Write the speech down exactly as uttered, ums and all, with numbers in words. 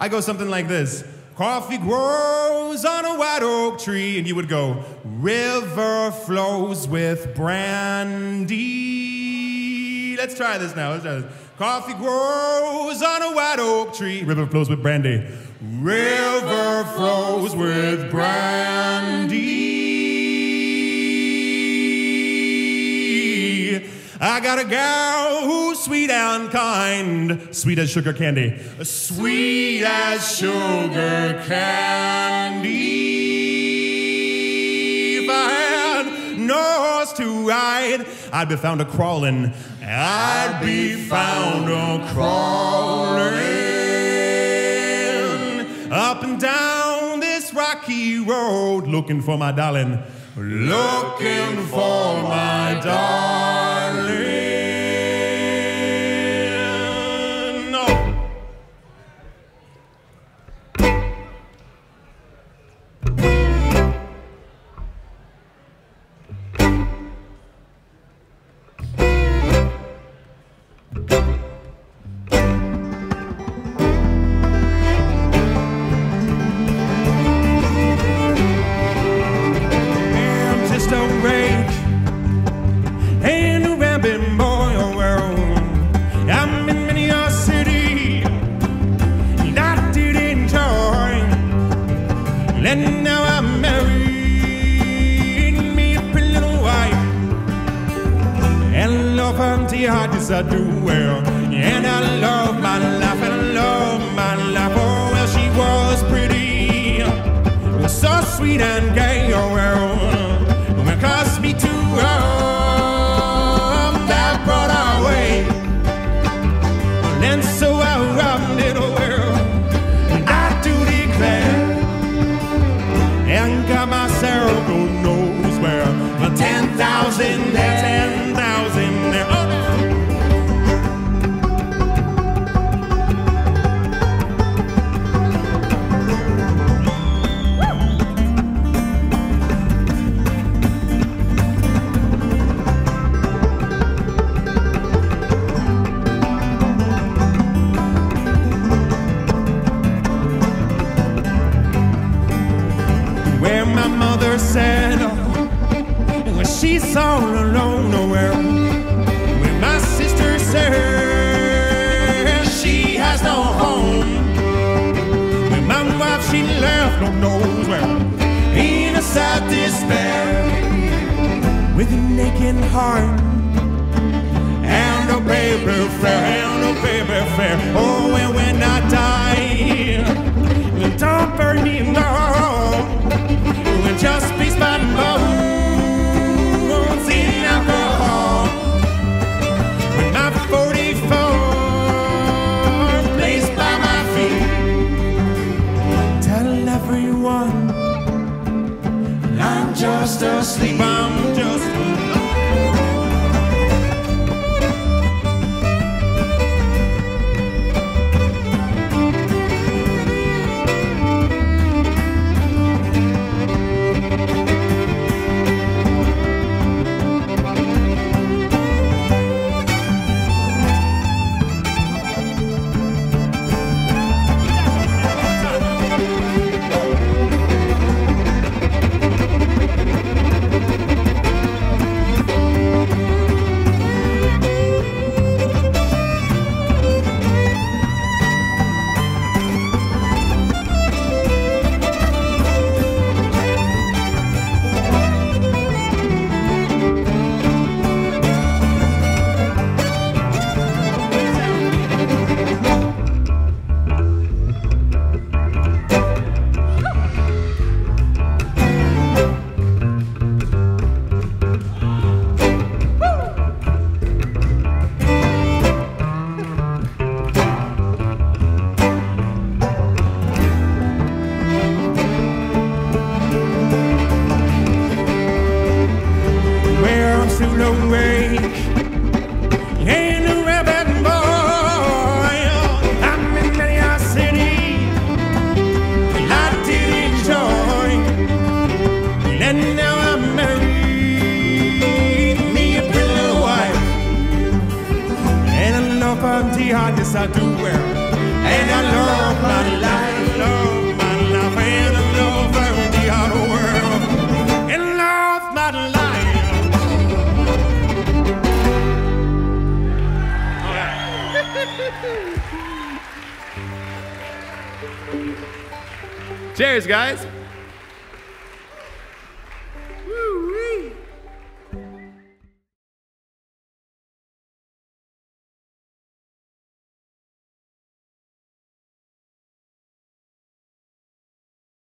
I go something like this. Coffee grows on a white oak tree. And you would go, river flows with brandy. Let's try this now. Let's try this. Coffee grows on a white oak tree. River flows with brandy. River flows with brandy. I got a gal who's sweet and kind, sweet as sugar candy. Sweet as sugar candy. If I had no horse to ride, I'd be found a-crawlin'. I'd be found a-crawlin'. Up and down this rocky road, looking for my darling. Looking for my darling. No. And now I'm married, me a pretty little wife, and love her dear heart, yes I do, well, and I love my life, and I love my life, oh well, she was pretty, so sweet and gay, oh well, when it cost me to her, that brought her away, and so I robbed it, oh well, I do declare. And got myself, God knows where, but ten thousand there, ten thousand there. Said, oh, when she's all alone, oh well, when my sister said she has no home, when my wife she left, no knows where, in a sad despair, with a naked heart and a baby fair, and a baby fair, oh and when I die, don't burn me now. Just piece my bones in alcohol. When my forty-four placed by my feet, tell everyone I'm just asleep. I'm just asleep. and I love my life, love my life, and I love the other world, and love my life. All right. Cheers, guys.